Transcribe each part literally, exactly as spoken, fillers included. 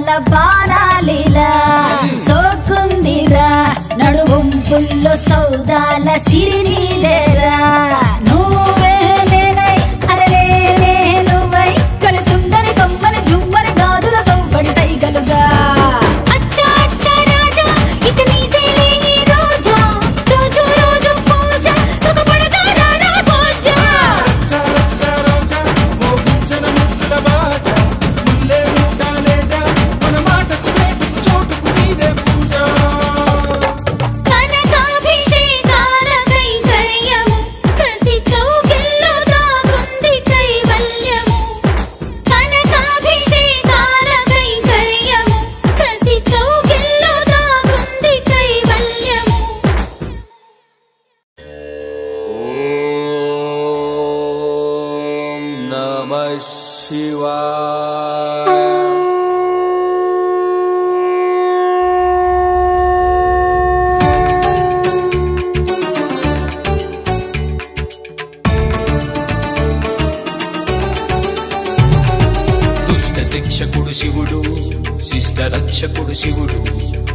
लीलाల బాణాలీల సోకుందిరా నడుముంపుల్లో సౌదాల సిరినీలేరా నువ్వే నేనై అరలే నేనువై కలసుందని కొమ్మన జుమ్మన గాజుల సౌబడి సైగలుగా అచ్చా అచ్చా రాజా ఇక నీదేలే ఈ రోజా రోజు రోజు పూజ సుఖపడతారా నా పూజ అచ్చా అచ్చా రాజా మోగించన ముద్దుల బాజ ముల్లే ఉంటాలే జా మన మాటకు వేటుకు చోటుకు నీదే పూజ కనకాభిషేకాల కైంకర్యము కసి కౌగిల్లుగా ఉంది కైవల్యము కనకాభిషేకాల కైంకర్యము కసి కౌగిల్లుగా ఉంది కైవల్యము ओम नमः शिवाय। दुष्ट शिक्षकुडु शिवुडु शिष्ट रक्षकुडु शिवुडु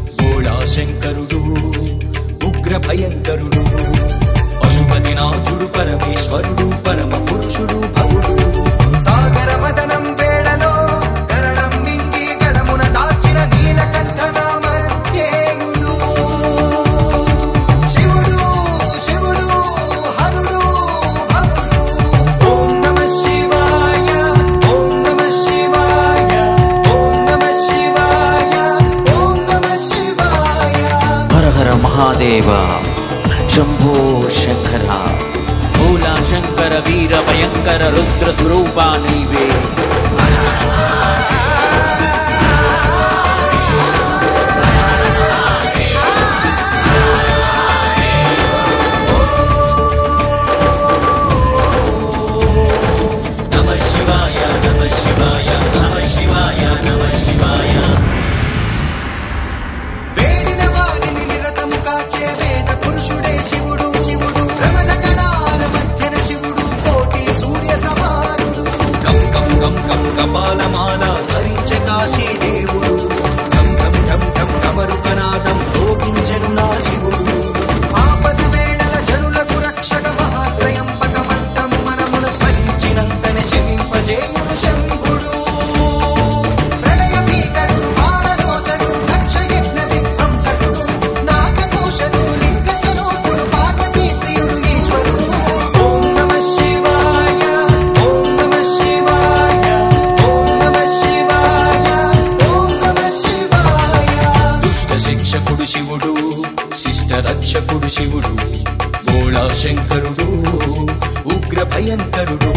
भोला शंकरुडु उग्र भयंकरुडु पशुपतिनाथुडु परमेश्वरुडु परम पुरुषुडु भगुडु सागर मदनं वेळलो करणं विंगी गडमुन दाचिन नीलकण्ठनामध्येयुडु शिवुडु शिवुडु हरुडु हरुडु ओम नमः शिवाय ओम नमः शिवाय ओम नमः शिवाय ओम नमः शिवाय। हर हर महादेव शंभो शंकरा भोला शंकर वीर भयंकर रुद्र स्वरूपा नीवे नमः शिवाय नमः शिवाय नमः शिवाय नमः शिवाय। वेणिन वारिनि निरत मुकाचे वेद पुरुषुडे शिवुडु शिवुडु रमण कणाल मध्यन शिवुडु कोटि सूर्य समारुडु कं कं कं कं कपाल माला धरिंचे काशी देवुडु कं कं कं कं कमरुकनादं भोगिंचेनु ना शिवुडु आपद वेळल जनुలకు రక్షక మహాత్రయంపక మంత్రం మనమును స్మరించినంతనే శివింపజేయును శంభుడు शिवुडु शिष्ट रक्षकुडु शिवुडु भोला शंकरुडु उग्र भयंकरुडु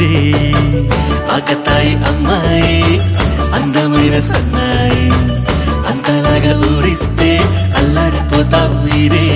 रे అగతాయి అమ్మాయి అందమైన సన్నాయి అంతలాగా ఊరిస్తే అల్లాడిపోతావు రే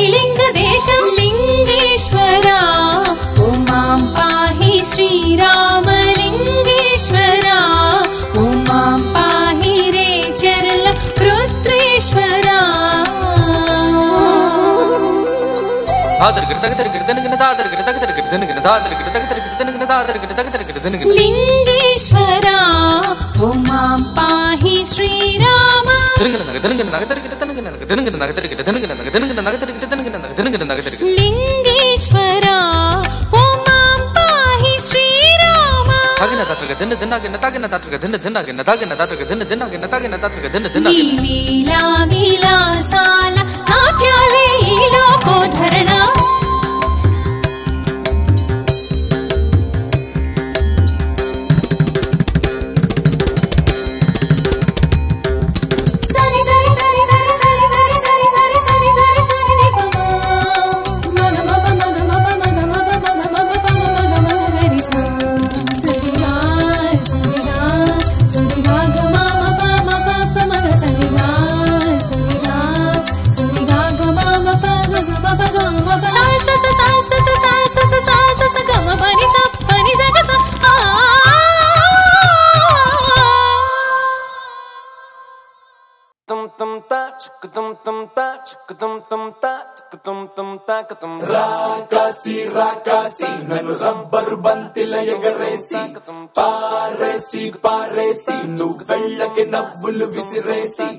श्रीलिंग देशं लिंगेश्वरा ओं मां पाहि श्रीराम लिंगेश्वरा ओं मां पाहि रे चरल रुद्रेश्वरा। आदर कृतगतर कृतन गनदादर कृतगतर कृतन गनदादर कृतगतर कृतन गनदादर कृतगतर कृतन लिंगेश्वरा ओं मां पाहि श्रीराम। लिंगेश्वरा ओं मां पाहि श्रीराम। लीला विलासाल ना चले लीला को धरना rakasi rakasi nanu rubber bantila yagaresi paresi paresi nu vellake navulu visiresi।